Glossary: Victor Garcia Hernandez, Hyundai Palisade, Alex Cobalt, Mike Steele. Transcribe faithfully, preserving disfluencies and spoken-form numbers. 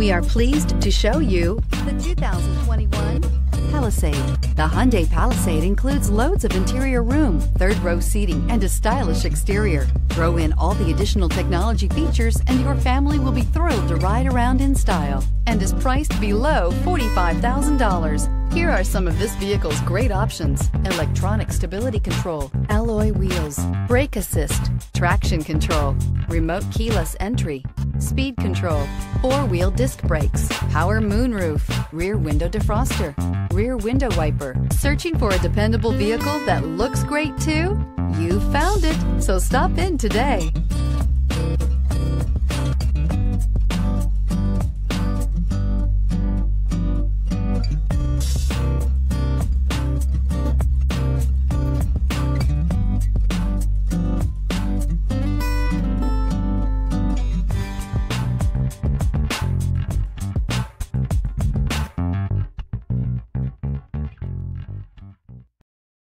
We are pleased to show you the two thousand twenty-one Palisade. The Hyundai Palisade includes loads of interior room, third row seating, and a stylish exterior. Throw in all the additional technology features and your family will be thrilled to ride around in style, and is priced below forty-five thousand dollars. Here are some of this vehicle's great options: electronic stability control, alloy wheels, brake assist, traction control, remote keyless entry, speed control, four-wheel disc brakes, power moonroof, rear window defroster, rear window wiper. Searching for a dependable vehicle that looks great too? You found it, so stop in today.